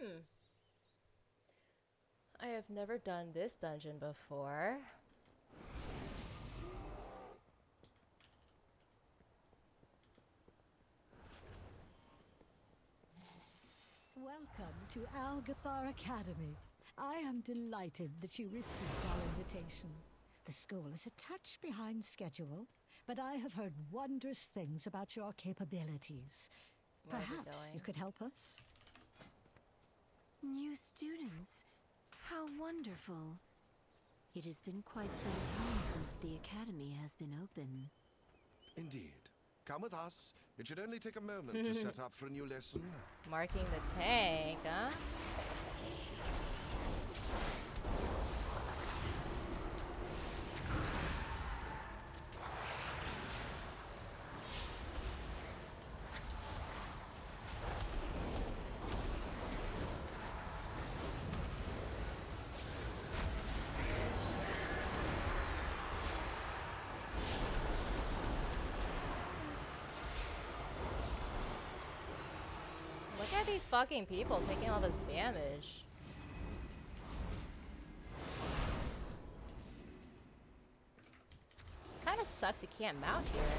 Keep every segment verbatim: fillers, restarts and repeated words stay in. Hmm. I have never done this dungeon before. Welcome to Algeth'ar Academy. I am delighted that you received our invitation. The school is a touch behind schedule, but I have heard wondrous things about your capabilities. Perhaps you could help us? New students? How wonderful. It has been quite some time since the academy has been open. Indeed. Come with us. It should only take a moment to set up for a new lesson. Marking the tank, huh? Look at these fucking people taking all this damage. Kinda sucks you can't mount here.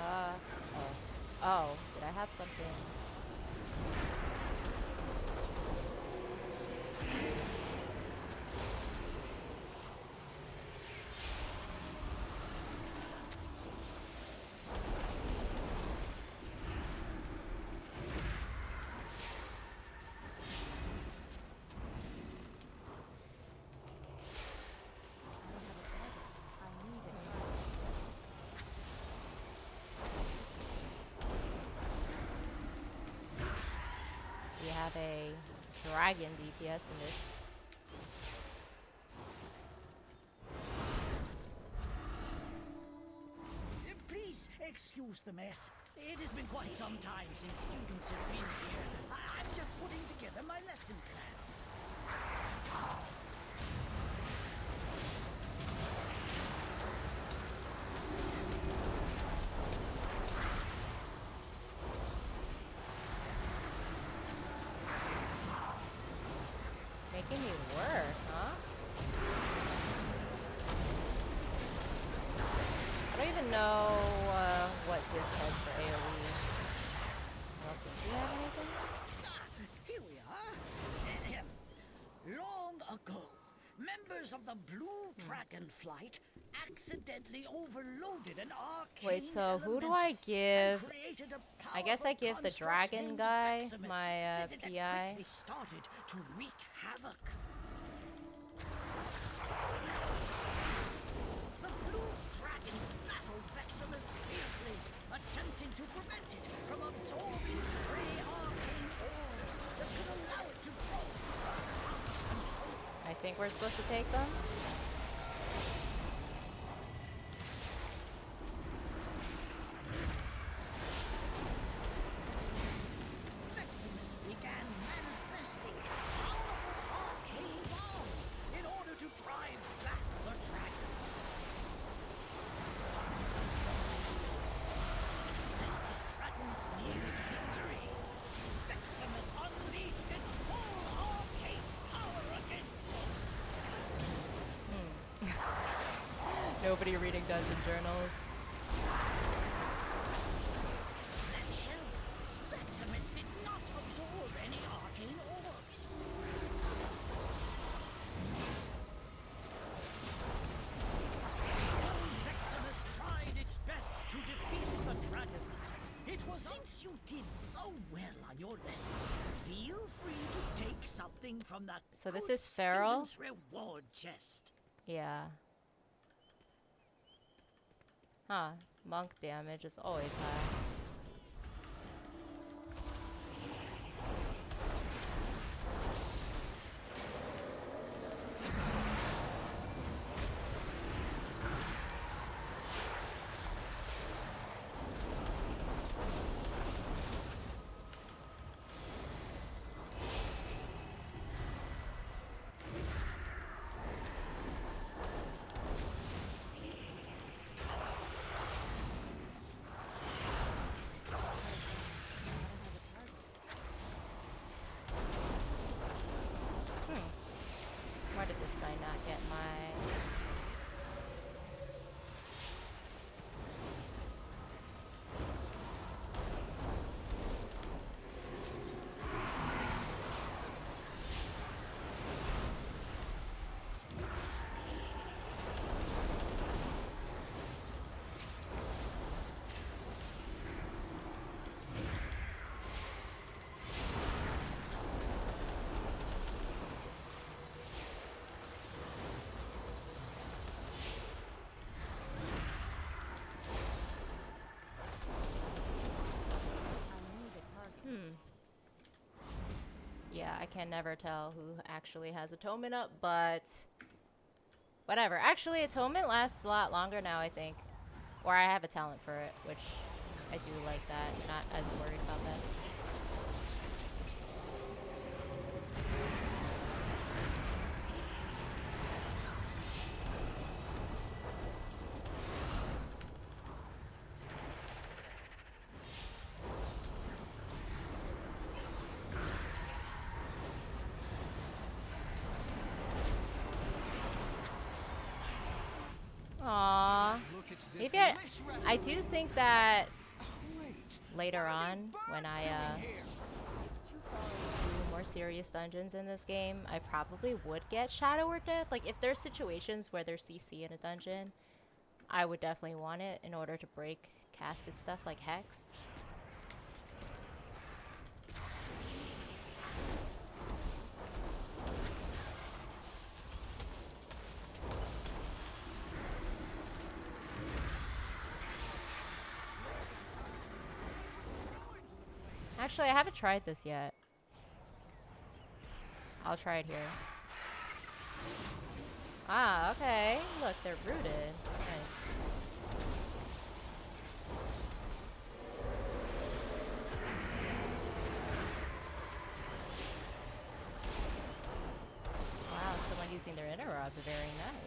Uh oh. Oh, did I have something? Have a dragon D P S in this. Please excuse the mess. It has been quite some time since students have been here. I I'm just putting together my lesson plan. Making you work, huh? I don't even know uh, what this has for AoE. Well, do you have anything? Ah, here we are. Long ago, members of the Blue Dragon Flight accidentally overloaded an arcane. Wait, so who do I give? I guess I give the dragon guy Vexamus, my uh, P I. They started to wreak havoc. The Blue Dragons battled Vexamus fiercely, attempting to prevent it from absorbing stray arcane orbs that could allow it to grow. I think we're supposed to take them. Nobody reading dungeon journals. Vexamus did not absorb any arcane orbs. Though Vexamus tried its best to defeat the dragons, it was since you did so well on your lesson, feel free to take something from that. So this is Feral reward chest. Yeah. Huh, monk damage is always high. I can never tell who actually has Atonement up, but whatever. Actually, Atonement lasts a lot longer now, I think. Or I have a talent for it, which I do like that. I'm not as worried about that. Maybe I, I do think that later on, when I uh, do more serious dungeons in this game, I probably would get Shadow or Death. Like, if there's situations where there's C C in a dungeon, I would definitely want it in order to break casted stuff like Hex. Actually, I haven't tried this yet. I'll try it here. Ah, okay. Look, they're rooted. Nice. Wow, someone using their interrupt. Very nice.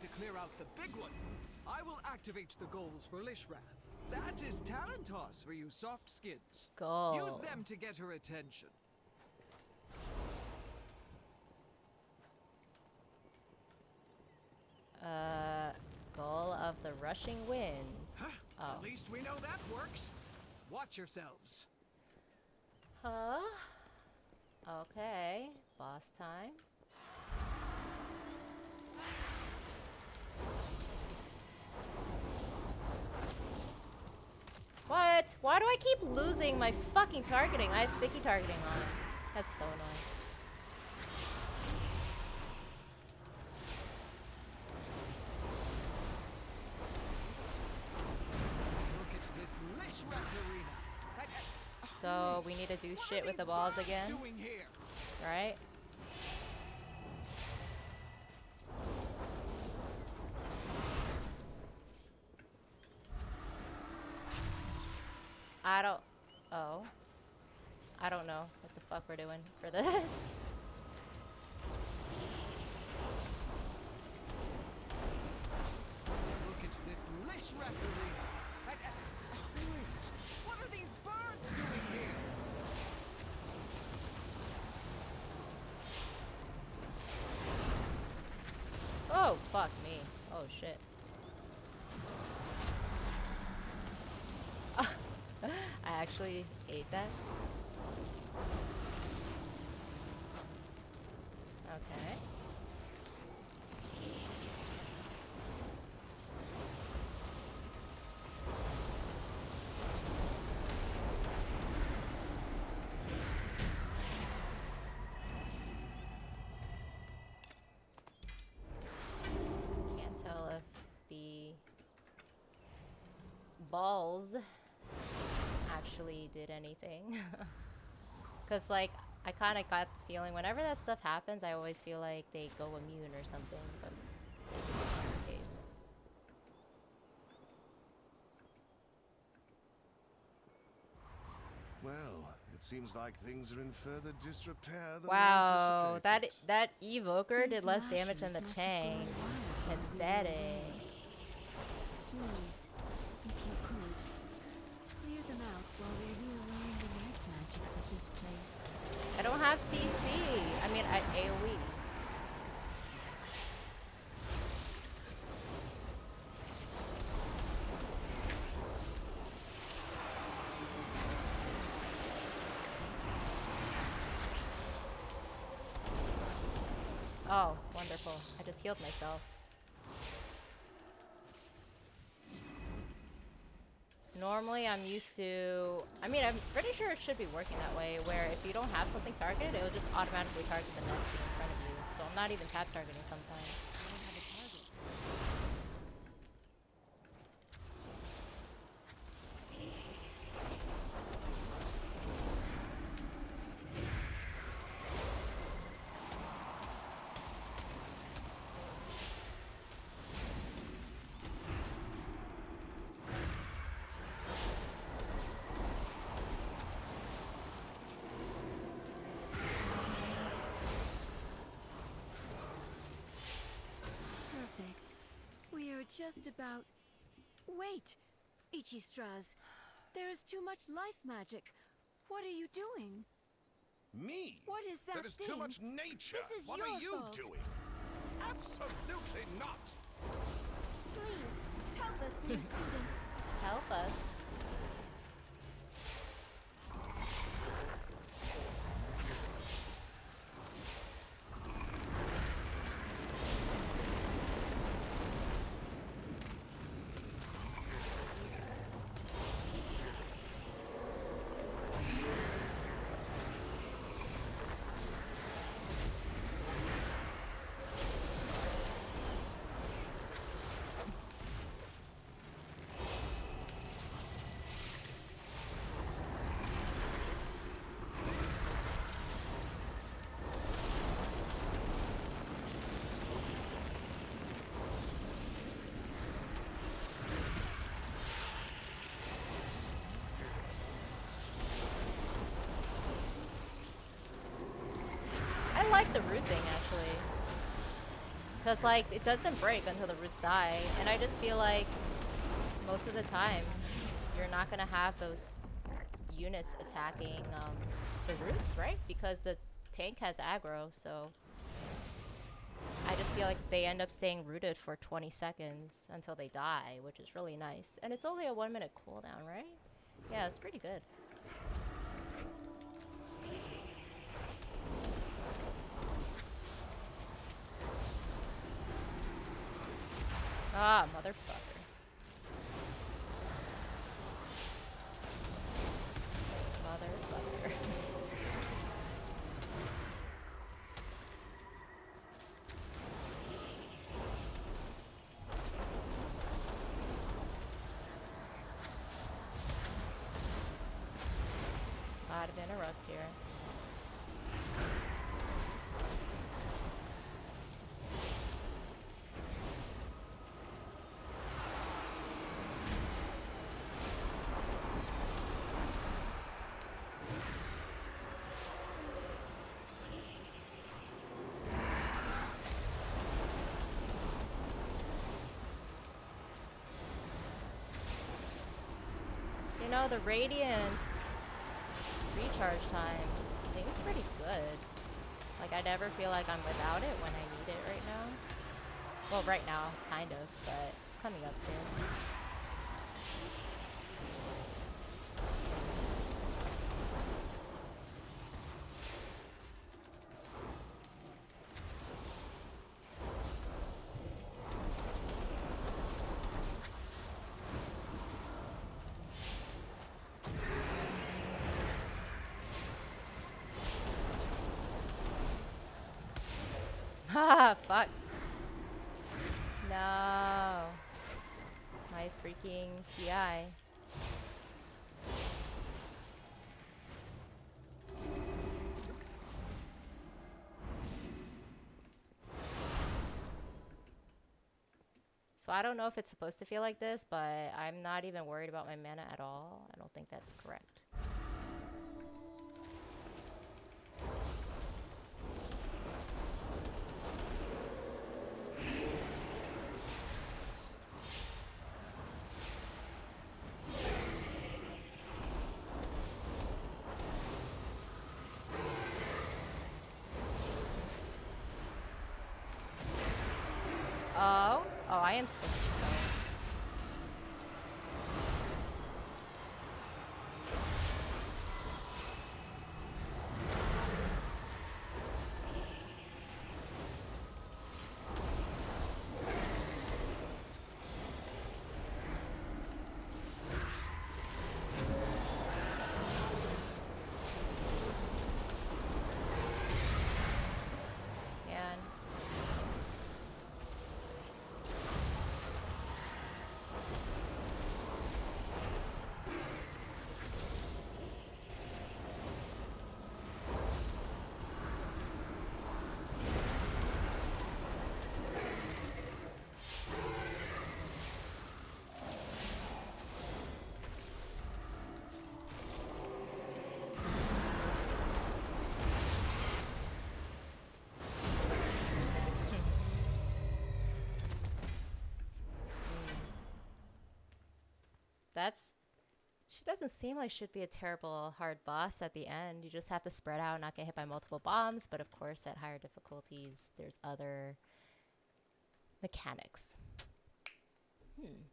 To clear out the big one. I will activate the goals for Lishrath. That is Tarantos for you soft skins. Goal. Use them to get her attention. Uh, goal of the rushing winds. Huh? Oh. At least we know that works. Watch yourselves. Huh? Okay. Boss time. What? Why do I keep losing my fucking targeting? I have sticky targeting on. That's so annoying. Look at this Lishrath arena. So we need to do shit with the balls again, right? I don't... Oh. I don't know what the fuck we're doing for this. Look at this Lishrath arena. And, uh, wait, what are these birds doing here? Oh, fuck me. Oh, shit. I actually ate that. Okay. Can't tell if the balls actually did anything, because like I kind of got the feeling whenever that stuff happens, I always feel like they go immune or something, but maybe that's not the case. Well, it seems like things are in further disrepair than wow, that that evoker did less damage than the tank. Pathetic. Please, if you could clear them out while we're relaying the light magics of this place. I don't have C C. I mean, I A O E. Oh, wonderful. I just healed myself. Normally I'm used to... I mean, I'm pretty sure it should be working that way, where if you don't have something targeted, it will just automatically target the next thing in front of you. So I'm not even tap targeting sometimes. I don't have a target. Just about... Wait, Ichistraz. There is too much life magic. What are you doing? Me? What is that There is thing? Too much nature. This is what your are you fault. Doing? Absolutely not. Please, help us, new students. Help us. The root thing actually, because like it doesn't break until the roots die, and I just feel like most of the time you're not gonna have those units attacking um, the roots, right? Because the tank has aggro, so I just feel like they end up staying rooted for twenty seconds until they die, which is really nice. And it's only a one minute cooldown, right? Yeah, it's pretty good. Ah, motherfucker. Motherfucker. A lot of interrupts here. No, the Radiance recharge time seems pretty good. Like, I never feel like I'm without it when I need it right now. Well, right now, kind of, but it's coming up soon. Ah, fuck. No. My freaking P I. So I don't know if it's supposed to feel like this, but I'm not even worried about my mana at all. I don't think that's correct. I am supposed to go. that's... She doesn't seem like she'd be a terrible hard boss at the end. You just have to spread out and not get hit by multiple bombs. But of course, at higher difficulties, there's other mechanics. Hmm.